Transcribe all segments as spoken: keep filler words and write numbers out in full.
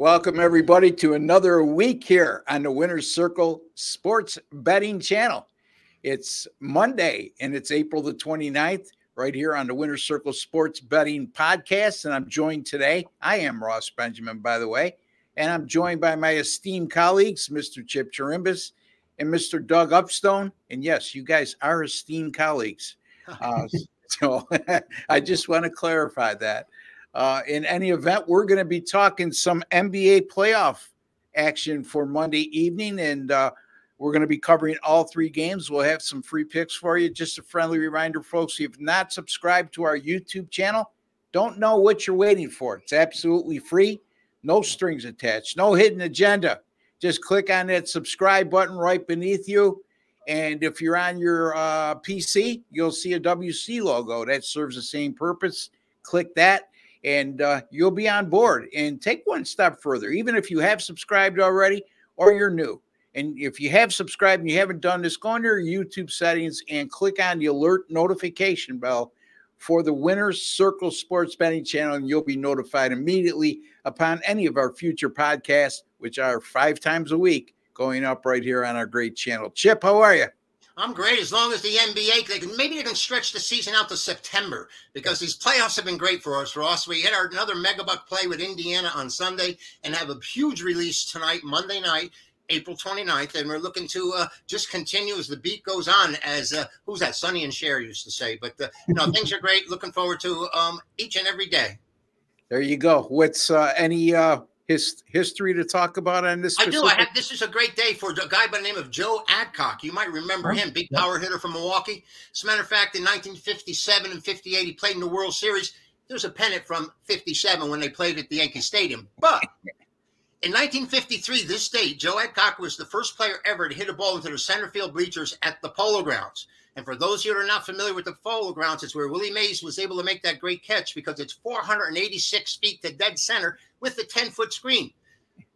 Welcome, everybody, to another week here on the Winner's Circle Sports Betting Channel. It's Monday, and it's April the twenty-ninth, right here on the Winner's Circle Sports Betting Podcast, and I'm joined today. I am Ross Benjamin, by the way, and I'm joined by my esteemed colleagues, Mister Chip Chirimbes and Mister Doug Upstone. And yes, you guys are esteemed colleagues, uh, so I just want to clarify that. Uh, in any event, we're going to be talking some N B A playoff action for Monday evening, and uh, we're going to be covering all three games. We'll have some free picks for you. Just a friendly reminder, folks, if you've not subscribed to our YouTube channel, don't know what you're waiting for. It's absolutely free, no strings attached, no hidden agenda. Just click on that subscribe button right beneath you, and if you're on your uh, P C, you'll see a W C logo. That serves the same purpose. Click that, and uh, you'll be on board. And take one step further, even if you have subscribed already or you're new. And if you have subscribed and you haven't done this, go into your YouTube settings and click on the alert notification bell for the Winner's Circle Sports Betting Channel, and you'll be notified immediately upon any of our future podcasts, which are five times a week, going up right here on our great channel. Chip, how are you? I'm great, as long as the N B A, they can, maybe they can stretch the season out to September, because these playoffs have been great for us, Ross. We hit our, another megabuck play with Indiana on Sunday and have a huge release tonight, Monday night, April twenty-ninth, and we're looking to uh, just continue as the beat goes on, as uh, who's that, Sonny and Cher used to say. But uh, you know, things are great. Looking forward to um, each and every day. There you go. What's uh, any uh, his history to talk about on this? Specific? I do. I have, this is a great day for a guy by the name of Joe Adcock. You might remember him, big power hitter from Milwaukee. As a matter of fact, in nineteen fifty-seven and fifty-eight, he played in the World Series. There's a pennant from fifty-seven when they played at the Yankee Stadium, but in nineteen fifty-three, this date, Joe Adcock was the first player ever to hit a ball into the center field bleachers at the Polo Grounds. And for those of you who are not familiar with the Polo Grounds, it's where Willie Mays was able to make that great catch, because it's four hundred eighty-six feet to dead center with a ten-foot screen.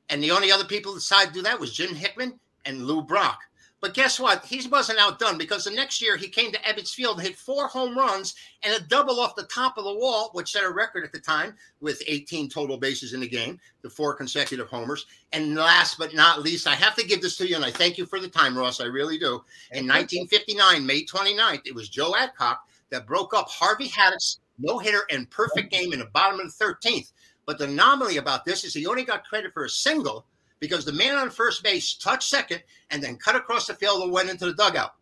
And the only other people that decided to do that was Jim Hickman and Lou Brock. But guess what? He wasn't outdone, because the next year he came to Ebbets Field and hit four home runs and a double off the top of the wall, which set a record at the time with eighteen total bases in the game, the four consecutive homers. And last but not least, I have to give this to you, and I thank you for the time, Ross. I really do. In nineteen fifty-nine, May twenty-ninth, it was Joe Adcock that broke up Harvey Haddock's no-hitter and perfect game in the bottom of the thirteenth. But the anomaly about this is he only got credit for a single, because the man on first base touched second and then cut across the field and went into the dugout.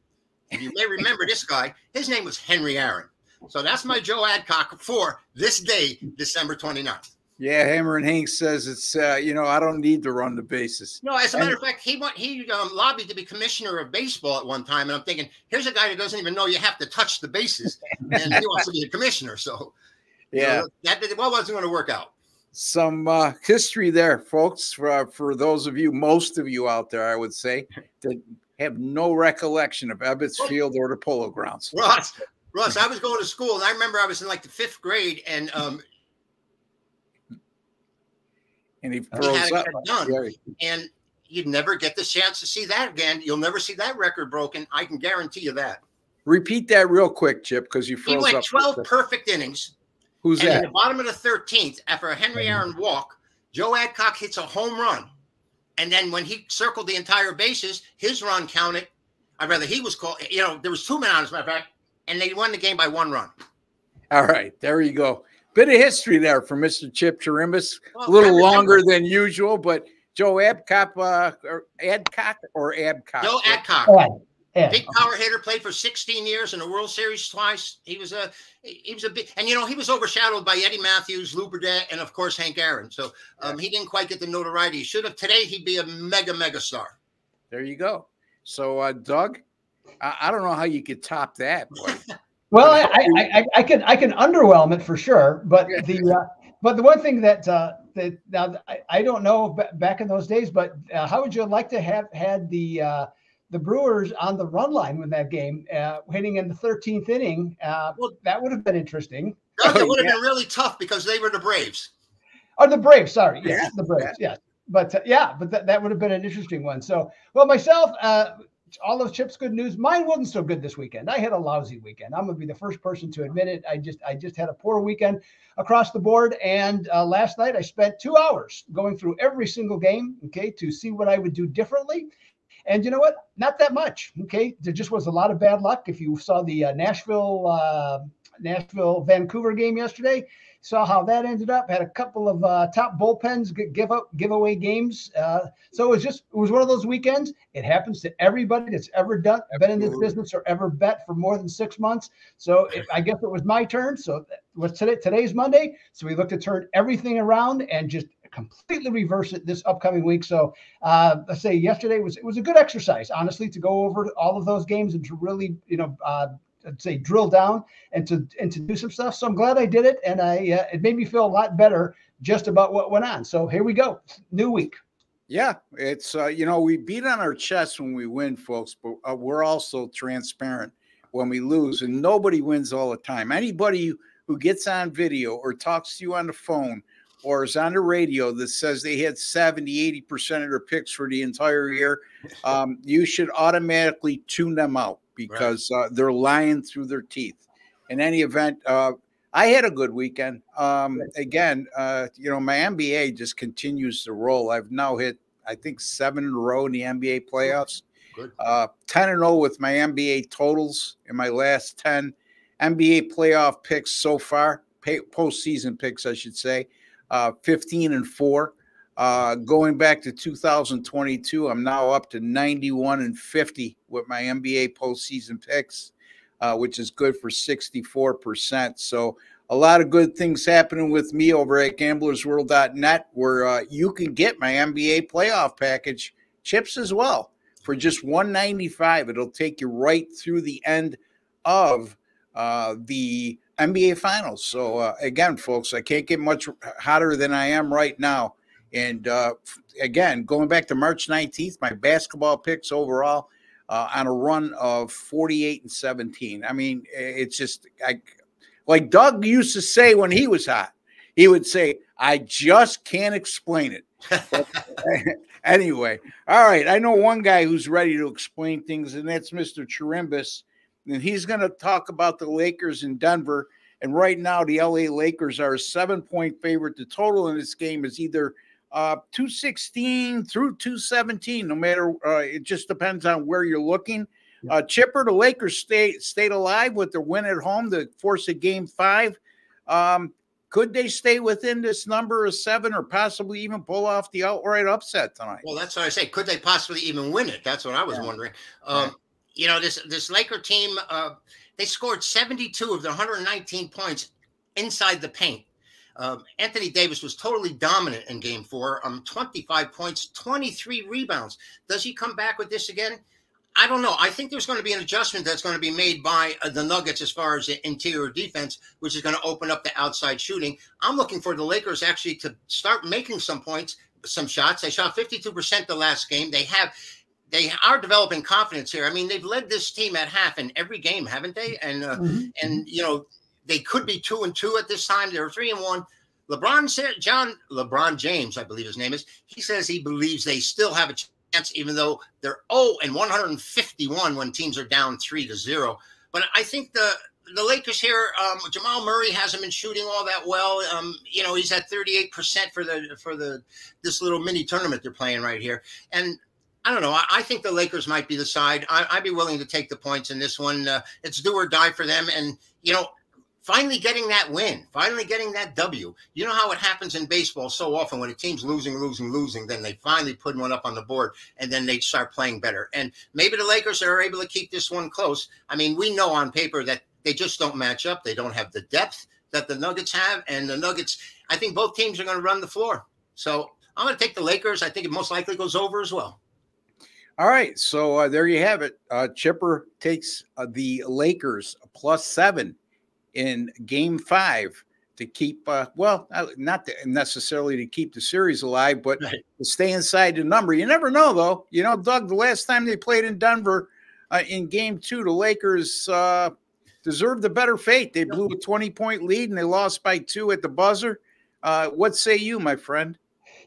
And you may remember this guy. His name was Henry Aaron. So that's my Joe Adcock for this day, December twenty-ninth. Yeah, Hammer and Hank says it's, uh, you know, I don't need to run the bases. No, as a matter and, of fact, he went, he um, lobbied to be commissioner of baseball at one time. And I'm thinking, here's a guy that doesn't even know you have to touch the bases, and he wants to be a commissioner. So, yeah, you know, that, that wasn't going to work out. Some uh, history there, folks, for, uh, for those of you, most of you out there, I would say, that have no recollection of Ebbets Field or the Polo Grounds. Ross, Ross, I was going to school, and I remember I was in like the fifth grade, and um, and he throws up. Done, and you'd never get the chance to see that again. You'll never see that record broken. I can guarantee you that. Repeat that real quick, Chip, because you froze up. He went twelve perfect innings. Who's and that? At the bottom of the thirteenth, after a Henry Aaron walk, Joe Adcock hits a home run. And then when he circled the entire bases, his run counted. I'd rather he was called, you know, there was two men on, as a matter of fact, and they won the game by one run. All right. There you go. Bit of history there for Mister Chip Chirimbes. Well, a little longer than usual, but Joe Adcock, uh, or Adcock or Adcock? Joe Adcock. Oh. Yeah. Big power hitter, played for sixteen years in the World Series twice. He was a he was a big, and you know, he was overshadowed by Eddie Matthews, Lou Burdett, and of course Hank Aaron. So um, he didn't quite get the notoriety he should have. Today he'd be a mega mega star. There you go. So uh, Doug, I, I don't know how you could top that. Well, I, I, I, I can I can underwhelm it for sure, but the uh, but the one thing that uh, that now I, I don't know back in those days, but uh, how would you like to have had the uh, the Brewers on the run line with that game, uh, hitting in the thirteenth inning? Uh, well, that would have been interesting. That would have yeah. been really tough, because they were the Braves. Oh, the Braves, sorry. Yes, yeah. the Braves, yeah. yeah. But, uh, yeah, but th that would have been an interesting one. So, well, myself, uh, all of Chip's good news, mine wasn't so good this weekend. I had a lousy weekend. I'm going to be the first person to admit it. I just I just had a poor weekend across the board. And uh, last night I spent two hours going through every single game, okay, to see what I would do differently. And you know what? Not that much, okay? There just was a lot of bad luck. If you saw the uh, Nashville, uh, Nashville, Vancouver game yesterday, saw how that ended up, had a couple of uh, top bullpens give up giveaway games. Uh, so it was just, it was one of those weekends. It happens to everybody that's ever done, been in this business or ever bet for more than six months. So it, I guess it was my turn. So what's today? Today's Monday. So we looked to turn everything around and just completely reverse it this upcoming week. So uh, let's say yesterday was, it was a good exercise, honestly, to go over all of those games and to really, you know, uh, I'd say drill down and to and to do some stuff. So I'm glad I did it, and I uh, it made me feel a lot better just about what went on. So here we go, new week. Yeah, it's uh, you know, we beat on our chest when we win, folks, but uh, we're also transparent when we lose, and nobody wins all the time. Anybody who gets on video or talks to you on the phone or is on the radio that says they had seventy, eighty percent of their picks for the entire year, um, you should automatically tune them out, because uh, they're lying through their teeth. In any event, uh, I had a good weekend. Um, again, uh, you know, my N B A just continues to roll. I've now hit, I think, seven in a row in the N B A playoffs. Good. Uh, ten and oh with my N B A totals in my last ten. N B A playoff picks so far, pay, postseason picks, I should say, uh, fifteen and four. Uh, going back to two thousand twenty-two, I'm now up to ninety-one and fifty with my N B A postseason picks, uh, which is good for sixty-four percent. So a lot of good things happening with me over at gamblers world dot net, where uh, you can get my N B A playoff package, chips as well, for just one ninety-five. It'll take you right through the end of uh, the N B A finals. So uh, again, folks, I can't get much hotter than I am right now. And, uh, again, going back to March nineteenth, my basketball picks overall uh, on a run of forty-eight and seventeen. I mean, it's just I, like Doug used to say when he was hot. He would say, I just can't explain it. But, anyway, all right. I know one guy who's ready to explain things, and that's Mister Chirimbes. And he's going to talk about the Lakers in Denver. And right now, the L A Lakers are a seven-point favorite. The total in this game is either – Uh, two sixteen through two seventeen, no matter, uh, it just depends on where you're looking. Uh, Chipper, the Lakers stay, stayed alive with their win at home to force a game five. Um, could they stay within this number of seven or possibly even pull off the outright upset tonight? Well, that's what I say. Could they possibly even win it? That's what I was yeah. wondering. Um, yeah. You know, this, this Laker team, uh, they scored seventy-two of the one hundred nineteen points inside the paint. Um, Anthony Davis was totally dominant in game four. Um, twenty-five points, twenty-three rebounds. Does he come back with this again? I don't know. I think there's going to be an adjustment that's going to be made by uh, the Nuggets as far as the interior defense, which is going to open up the outside shooting. I'm looking for the Lakers actually to start making some points, some shots. They shot fifty-two percent the last game. They have, they are developing confidence here. I mean, they've led this team at half in every game, haven't they? And, uh, mm-hmm. and you know, they could be two and two at this time. They're three and one. LeBron said, John, LeBron James, I believe his name is, he says he believes they still have a chance, even though they're oh and one fifty-one when teams are down three to zero. But I think the, the Lakers here, um, Jamal Murray hasn't been shooting all that well. Um, you know, he's at thirty-eight percent for the, for the, this little mini tournament they're playing right here. And I don't know. I, I think the Lakers might be the side. I, I'd be willing to take the points in this one. Uh, it's do or die for them. And, you know, finally getting that win, finally getting that W. You know how it happens in baseball so often when a team's losing, losing, losing, then they finally put one up on the board, and then they start playing better. And maybe the Lakers are able to keep this one close. I mean, we know on paper that they just don't match up. They don't have the depth that the Nuggets have, and the Nuggets, I think both teams are going to run the floor. So I'm going to take the Lakers. I think it most likely goes over as well. All right, so uh, there you have it. Uh, Chipper takes uh, the Lakers plus seven in game five to keep, uh, well, not to necessarily to keep the series alive, but right. to stay inside the number. You never know, though. You know, Doug, the last time they played in Denver uh, in game two, the Lakers uh, deserved a better fate. They blew a twenty-point lead, and they lost by two at the buzzer. Uh, what say you, my friend?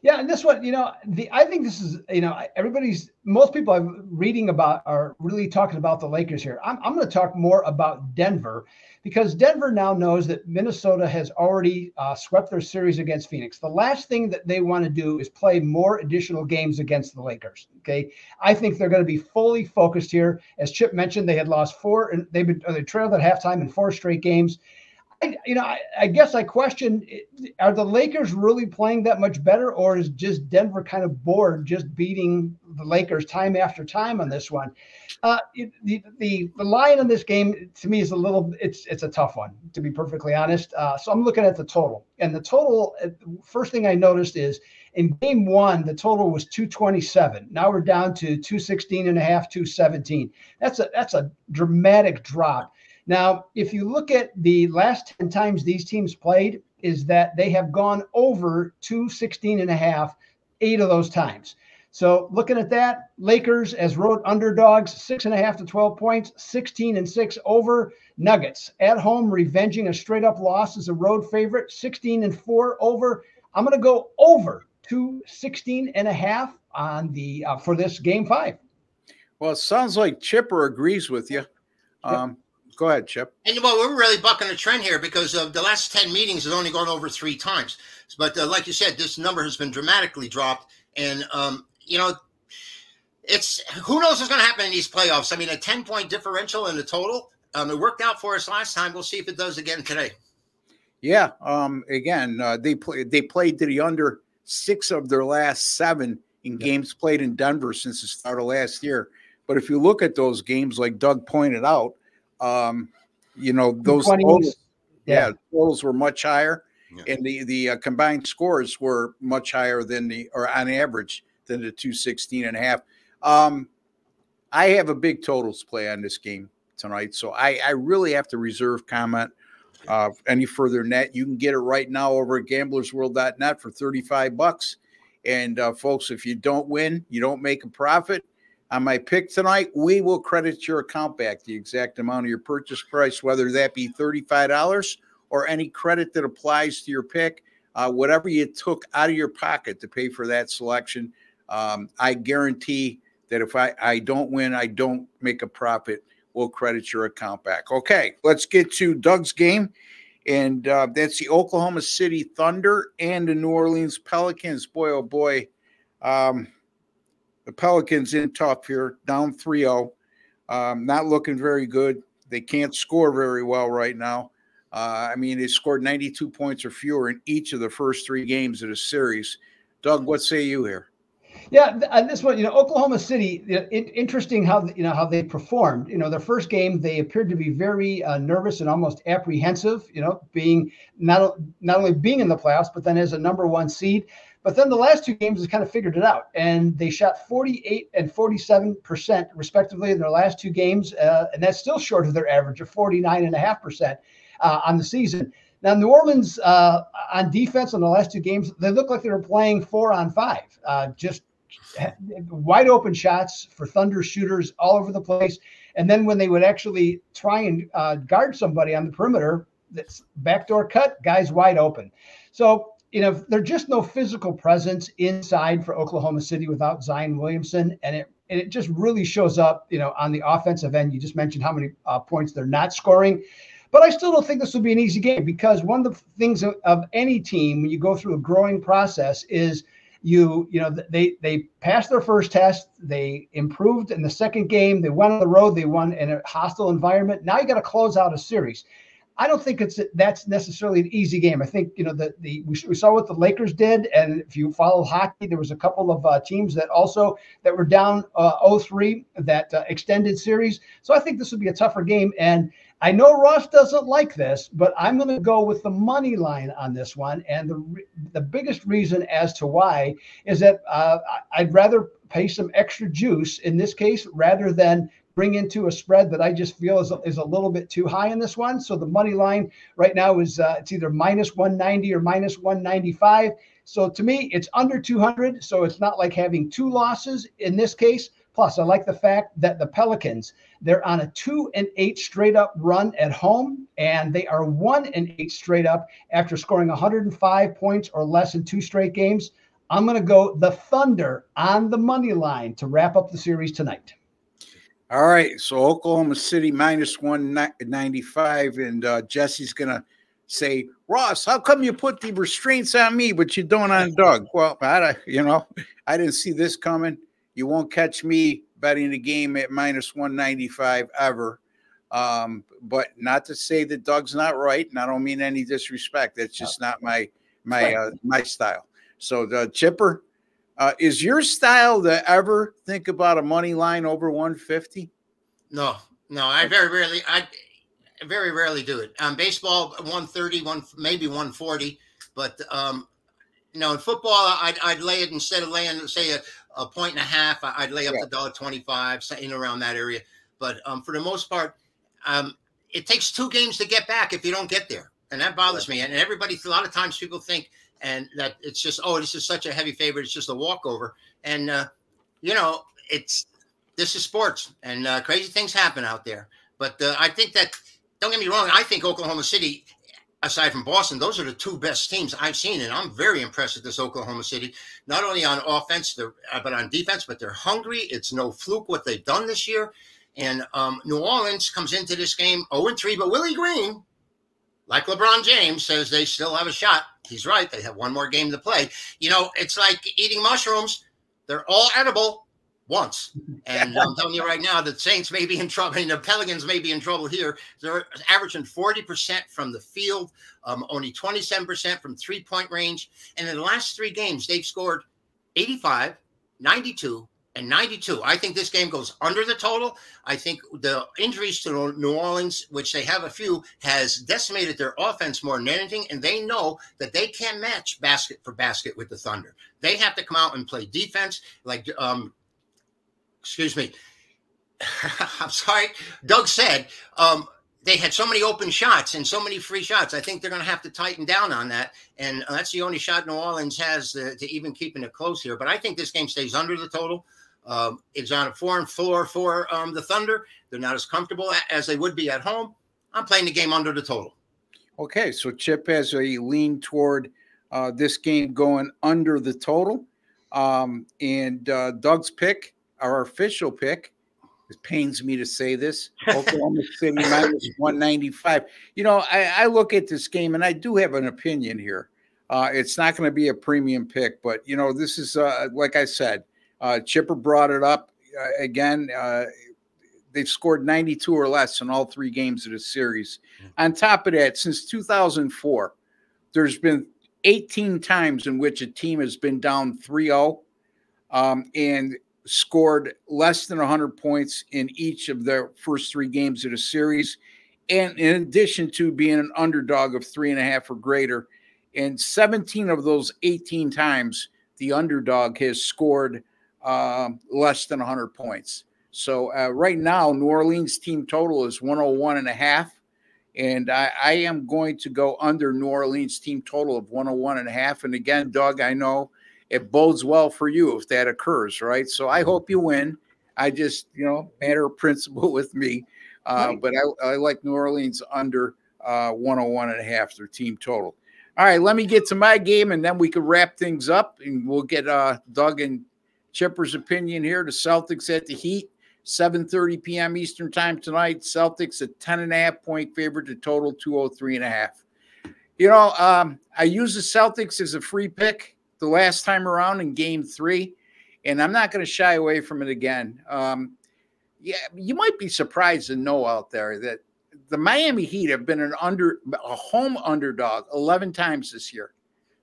Yeah, and this one, you know, the I think this is, you know, everybody's, most people I'm reading about are really talking about the Lakers here. I'm, I'm going to talk more about Denver, because Denver now knows that Minnesota has already uh, swept their series against Phoenix. The last thing that they want to do is play more additional games against the Lakers. Okay, I think they're going to be fully focused here. As Chip mentioned, they had lost four, and they've been they trailed at halftime in four straight games. I, you know, I, I guess I question, are the Lakers really playing that much better, or is just Denver kind of bored just beating the Lakers time after time on this one? Uh, it, the, the the line on this game, to me, is a little, it's it's a tough one, to be perfectly honest. Uh, so I'm looking at the total. And the total, first thing I noticed is in game one, the total was two twenty-seven. Now we're down to two sixteen and a half, two seventeen. That's a, that's a dramatic drop. Now, if you look at the last ten times these teams played, is that they have gone over two sixteen and a half, eight of those times. So looking at that, Lakers as road underdogs, six and a half to twelve points, sixteen and six over. Nuggets at home, revenging a straight up loss as a road favorite, sixteen and four over. I'm going to go over two sixteen and a half on the, uh, for this game five. Well, it sounds like Chipper agrees with you. Um, yep. Go ahead, Chip. And well, we're really bucking a trend here, because uh, the last ten meetings has only gone over three times. But uh, like you said, this number has been dramatically dropped. And, um, you know, it's who knows what's going to happen in these playoffs. I mean, a ten-point differential in the total. Um, it worked out for us last time. We'll see if it does again today. Yeah. Um, again, uh, they, play, they played to the under six of their last seven in yeah. games played in Denver since the start of last year. But if you look at those games, like Doug pointed out, Um, you know, those totals, yeah. yeah, totals were much higher, yeah. and the the uh, combined scores were much higher than the, or on average than the two sixteen and a half. Um, I have a big totals play on this game tonight, so I I really have to reserve comment uh, any further net. You can get it right now over at gamblers world dot net for thirty-five bucks. And uh, folks, if you don't win, you don't make a profit. On my pick tonight, we will credit your account back the exact amount of your purchase price, whether that be thirty-five dollars or any credit that applies to your pick, uh, whatever you took out of your pocket to pay for that selection. Um, I guarantee that if I, I don't win, I don't make a profit, we'll credit your account back. Okay, let's get to Doug's game, and uh, that's the Oklahoma City Thunder and the New Orleans Pelicans. Boy, oh boy. Um, The Pelicans in tough here, down three oh, um, not looking very good. They can't score very well right now. Uh, I mean, they scored ninety-two points or fewer in each of the first three games of the series. Doug, what say you here? Yeah, on this one, you know, Oklahoma City, it, interesting how, you know, how they performed. You know, their first game, they appeared to be very uh, nervous and almost apprehensive, you know, being not, not only being in the playoffs, but then as a number one seed. But then the last two games has kind of figured it out, and they shot forty-eight and forty-seven percent respectively in their last two games, uh, and that's still short of their average of forty-nine and a half percent on the season. Now, New Orleans uh, on defense in the last two games, they looked like they were playing four on five, uh, just wide open shots for Thunder shooters all over the place. And then when they would actually try and uh, guard somebody on the perimeter, that's backdoor cut, guys wide open. So, you know, there's just no physical presence inside for Oklahoma City without Zion Williamson, and it and it just really shows up, you know, on the offensive end. You just mentioned how many uh, points they're not scoring, but I still don't think this will be an easy game, because one of the things of, of any team when you go through a growing process is you you know they they passed their first test, they improved in the second game, they went on the road, they won in a hostile environment. Now you got to close out a series. I don't think it's that's necessarily an easy game. I think, you know, the, the we saw what the Lakers did, and if you follow hockey, there was a couple of uh, teams that also that were down uh, oh three, that uh, extended series. So I think this would be a tougher game, and I know Ross doesn't like this, but I'm going to go with the money line on this one, and the the biggest reason as to why is that uh, I'd rather pay some extra juice in this case rather than bring into a spread that I just feel is a, is a little bit too high in this one. So the money line right now is uh, it's either minus one ninety or minus one ninety-five. So to me, it's under two hundred. So it's not like having two losses in this case. Plus, I like the fact that the Pelicans, they're on a two and eight straight up run at home, and they are one and eight straight up after scoring one hundred five points or less in two straight games. I'm going to go the Thunder on the money line to wrap up the series tonight. All right. So Oklahoma City minus one ninety-five. And uh, Jesse's going to say, Ross, how come you put the restraints on me, but you don't on Doug? Well, I, you know, I didn't see this coming. You won't catch me betting the game at minus one ninety-five ever. Um, but not to say that Doug's not right. And I don't mean any disrespect. That's just not my, my, uh, my style. So the Chipper, uh, is your style to ever think about a money line over one fifty? No, no, I very rarely, I very rarely do it. Um, baseball one thirty, one maybe one forty, but um, you know, in football, I'd I'd lay it instead of laying say a, a point and a half, I'd lay up yeah. the one twenty-five, something around that area. But um, for the most part, um, it takes two games to get back if you don't get there, and that bothers yeah. me. And everybody, a lot of times, people think. And that it's just, oh, this is such a heavy favorite. It's just a walkover. And, uh, you know, it's, this is sports and uh, crazy things happen out there. But uh, I think that, don't get me wrong, I think Oklahoma City, aside from Boston, those are the two best teams I've seen. And I'm very impressed with this Oklahoma City, not only on offense, but on defense, but they're hungry. It's no fluke what they've done this year. And um, New Orleans comes into this game oh and three, but Willie Green, like LeBron James, says they still have a shot. He's right. They have one more game to play. You know, it's like eating mushrooms. They're all edible once. And I'm telling you right now, the Saints may be in trouble. And the Pelicans may be in trouble here. They're averaging forty percent from the field, um, only twenty-seven percent from three-point range. And in the last three games, they've scored eighty-five, ninety-two, and ninety-two. I think this game goes under the total. I think the injuries to New Orleans, which they have a few, has decimated their offense more than anything, and they know that they can't match basket for basket with the Thunder. They have to come out and play defense. Like, um, excuse me, I'm sorry, Doug said um, they had so many open shots and so many free shots. I think they're going to have to tighten down on that, and that's the only shot New Orleans has to, to even keeping it close here. But I think this game stays under the total. Um, it's on a foreign floor for um, the Thunder. They're not as comfortable as they would be at home. I'm playing the game under the total. Okay, so Chip has a lean toward uh, this game going under the total. Um, and uh, Doug's pick, our official pick, it pains me to say this, Oklahoma City minus one ninety-five. You know, I, I look at this game, and I do have an opinion here. Uh, it's not going to be a premium pick, but, you know, this is, uh, like I said, Uh, Chipper brought it up uh, again. Uh, they've scored ninety-two or less in all three games of the series. Mm-hmm. On top of that, since two thousand four, there's been eighteen times in which a team has been down three oh um, and scored less than one hundred points in each of their first three games of the series. And in addition to being an underdog of three and a half or greater, and seventeen of those eighteen times, the underdog has scored Um, less than one hundred points. So uh, right now, New Orleans team total is one oh one and a half, and I, I am going to go under New Orleans team total of one oh one and a half. And again, Doug, I know it bodes well for you if that occurs, right? So I hope you win. I just, you know, matter of principle with me, uh, right. but I, I like New Orleans under uh, one oh one and a half, their team total. All right, let me get to my game, and then we can wrap things up, and we'll get uh, Doug and Chipper's opinion here. The Celtics at the Heat, seven thirty p m Eastern time tonight. Celtics a ten and a half point favorite to total two oh three and a half. You know, um, I used the Celtics as a free pick the last time around in game three, and I'm not going to shy away from it again. Um, yeah, you might be surprised to know out there that the Miami Heat have been an under a home underdog eleven times this year.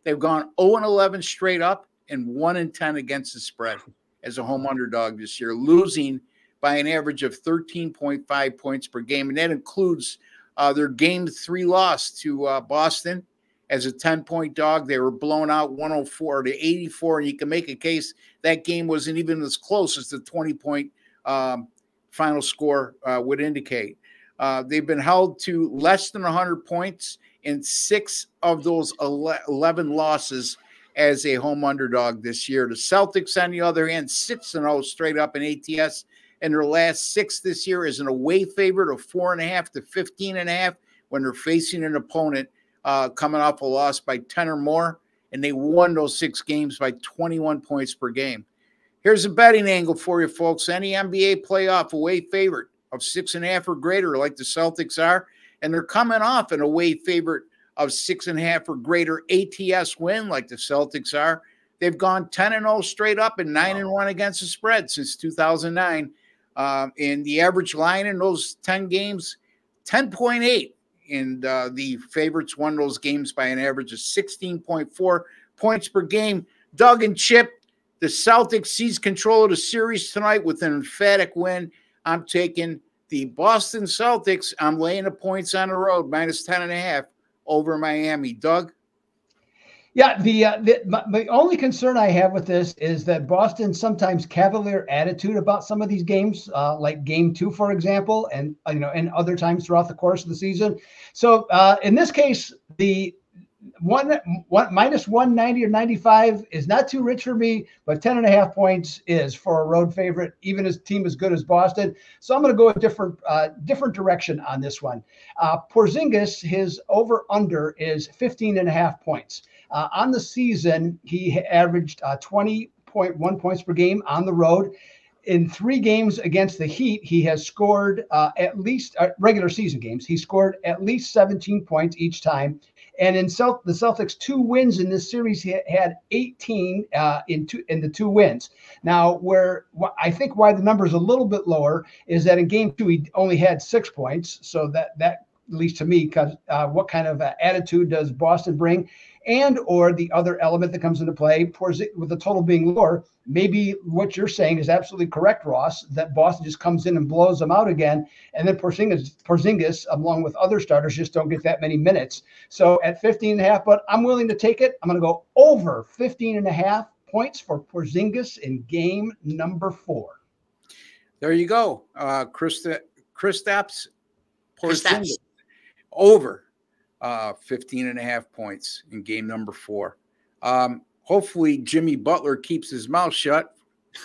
They've gone oh and eleven straight up, and one in ten against the spread as a home underdog this year, losing by an average of thirteen point five points per game. And that includes uh, their game three loss to uh, Boston as a ten point dog. They were blown out one oh four to eighty-four. And you can make a case that game wasn't even as close as the twenty point um, final score uh, would indicate. Uh, they've been held to less than one hundred points in six of those eleven losses as a home underdog this year. The Celtics, on the other hand, six and oh straight up in A T S, and their last six this year is an away favorite of four and a half to fifteen and a half when they're facing an opponent uh, coming off a loss by ten or more. and they won those six games by twenty-one points per game. Here's a betting angle for you, folks. Any N B A playoff away favorite of six and a half or greater, like the Celtics are, and they're coming off an away favorite of six and a half or greater A T S win, like the Celtics are. They've gone ten and oh straight up and nine and one against the spread since two thousand nine. Uh, and the average line in those ten games, ten point eight. And uh, the favorites won those games by an average of sixteen point four points per game. Doug and Chip, the Celtics seize control of the series tonight with an emphatic win. I'm taking the Boston Celtics. I'm laying the points on the road, minus ten and a half over Miami. Doug? Yeah, the, uh, the my, my only concern I have with this is that Boston's sometimes cavalier attitude about some of these games, uh, like Game Two, for example, and you know, and other times throughout the course of the season. So uh, in this case, the one, one minus one ninety or ninety five is not too rich for me, but ten and a half points is for a road favorite, even a team as good as Boston. So I'm going to go a different uh, different direction on this one. Uh, Porzingis, his over under is fifteen and a half points. Uh, on the season, he averaged uh, twenty point one points per game on the road. In three games against the Heat, he has scored uh, at least uh, regular season games. He scored at least seventeen points each time. And in South, the Celtics' two wins in this series, he had eighteen uh, in, two, in the two wins. Now, where wh I think why the number is a little bit lower is that in game two, he only had six points. So that, that at least to me, uh, what kind of uh, attitude does Boston bring? And or the other element that comes into play, Porzingis, with the total being lower, maybe what you're saying is absolutely correct, Ross, that Boston just comes in and blows them out again. And then Porzingis, Porzingis along with other starters, just don't get that many minutes. So at fifteen and a half, but I'm willing to take it. I'm going to go over fifteen and a half points for Porzingis in game number four. There you go. Uh, Kristaps Kristaps Porzingis over Uh, fifteen and a half points in game number four. Um, hopefully Jimmy Butler keeps his mouth shut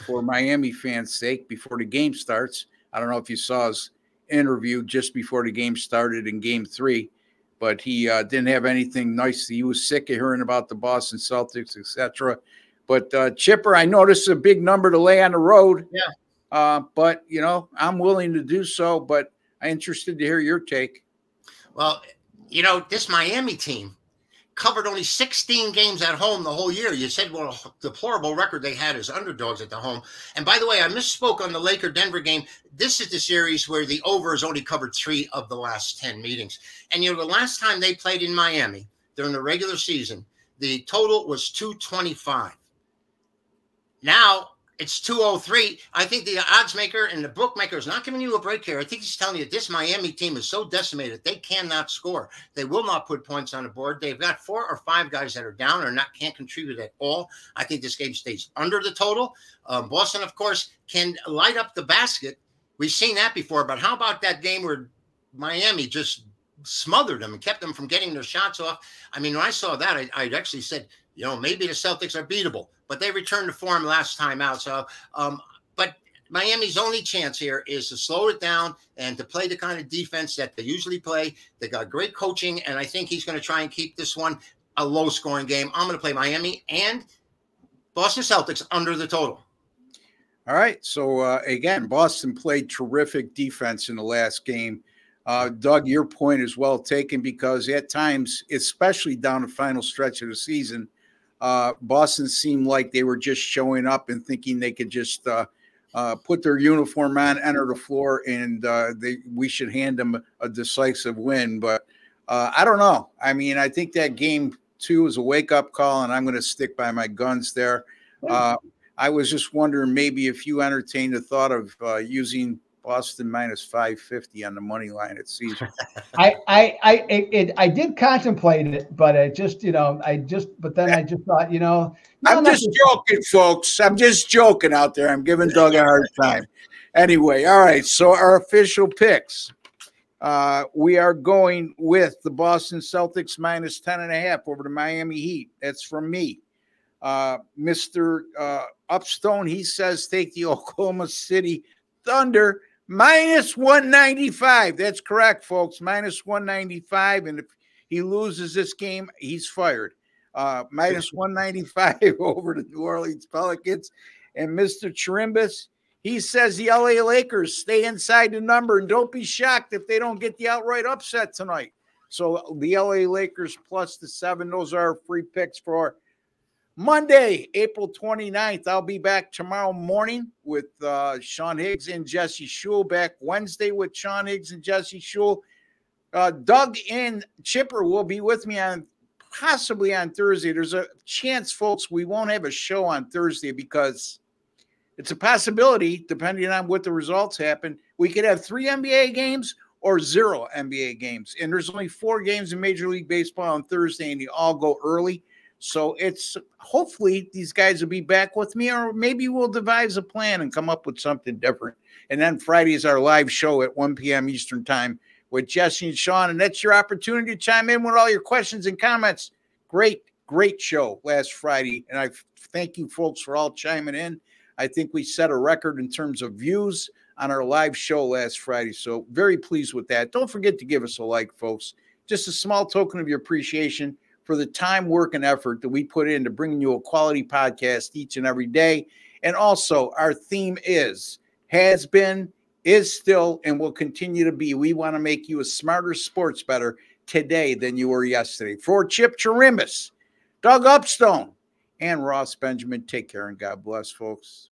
for Miami fans' sake before the game starts. I don't know if you saw his interview just before the game started in game three, but he uh, didn't have anything nice. He was sick of hearing about the Boston Celtics, et cetera. But uh, Chipper, I know this is a big number to lay on the road. Yeah. Uh, but, you know, I'm willing to do so, but I'm interested to hear your take. Well, you know, this Miami team covered only sixteen games at home the whole year. You said what a deplorable record they had as underdogs at the home. And by the way, I misspoke on the Laker-Denver game. This is the series where the over has only covered three of the last ten meetings. And, you know, the last time they played in Miami during the regular season, the total was two twenty-five. Now it's two oh three. I think the odds maker and the bookmaker is not giving you a break here. I think he's telling you this Miami team is so decimated they cannot score. They will not put points on the board. They've got four or five guys that are down or not can't contribute at all. I think this game stays under the total. Um, Boston, of course, can light up the basket. We've seen that before, but how about that game where Miami just smothered them and kept them from getting their shots off? I mean, when I saw that, I, I actually said, you know, maybe the Celtics are beatable, but they returned to form last time out. So, um, but Miami's only chance here is to slow it down and to play the kind of defense that they usually play. They got great coaching, and I think he's going to try and keep this one a low-scoring game. I'm going to play Miami and Boston Celtics under the total. All right. So, uh, again, Boston played terrific defense in the last game. Uh, Doug, your point is well taken because at times, especially down the final stretch of the season, Uh, Boston seemed like they were just showing up and thinking they could just uh, uh, put their uniform on, enter the floor, and uh, they, we should hand them a decisive win. But uh, I don't know. I mean, I think that game two is a wake-up call, and I'm going to stick by my guns there. Uh, I was just wondering maybe if you entertained the thought of uh, using Boston minus five fifty on the money line at Caesar. I I I it, it, I did contemplate it, but I just you know I just but then I just thought you know no, I'm just joking, folks. I'm just joking out there. I'm giving Doug a hard time. Anyway, all right. So our official picks, uh, we are going with the Boston Celtics minus ten and a half over the Miami Heat. That's from me. Uh, Mister Uh, Upstone, he says take the Oklahoma City Thunder. Minus one ninety-five. That's correct, folks. Minus one ninety-five. And if he loses this game, he's fired. uh, minus one ninety-five over the New Orleans Pelicans. And Mister Chirimbes, he says the L A Lakers stay inside the number, and don't be shocked if they don't get the outright upset tonight. So the L A Lakers plus the seven. Those are free picks for Monday, April twenty-ninth. I'll be back tomorrow morning with uh, Sean Higgs and Jesse Schule. Back Wednesday with Sean Higgs and Jesse Schule. Uh, Doug and Chipper will be with me on possibly on Thursday. There's a chance, folks, we won't have a show on Thursday because it's a possibility, depending on what the results happen, we could have three N B A games or zero N B A games. And there's only four games in Major League Baseball on Thursday, and they all go early. So it's hopefully these guys will be back with me, or maybe we'll devise a plan and come up with something different. And then Friday is our live show at one p m Eastern time with Jesse and Sean. And that's your opportunity to chime in with all your questions and comments. Great, great show last Friday. And I thank you folks for all chiming in. I think we set a record in terms of views on our live show last Friday. So very pleased with that. Don't forget to give us a like, folks. Just a small token of your appreciation for the time, work, and effort that we put in to bring you a quality podcast each and every day. And also our theme is, has been, is still, and will continue to be. We want to make you a smarter sports better today than you were yesterday. For Chip Chirimbes, Doug Upstone, and Ross Benjamin, take care and God bless, folks.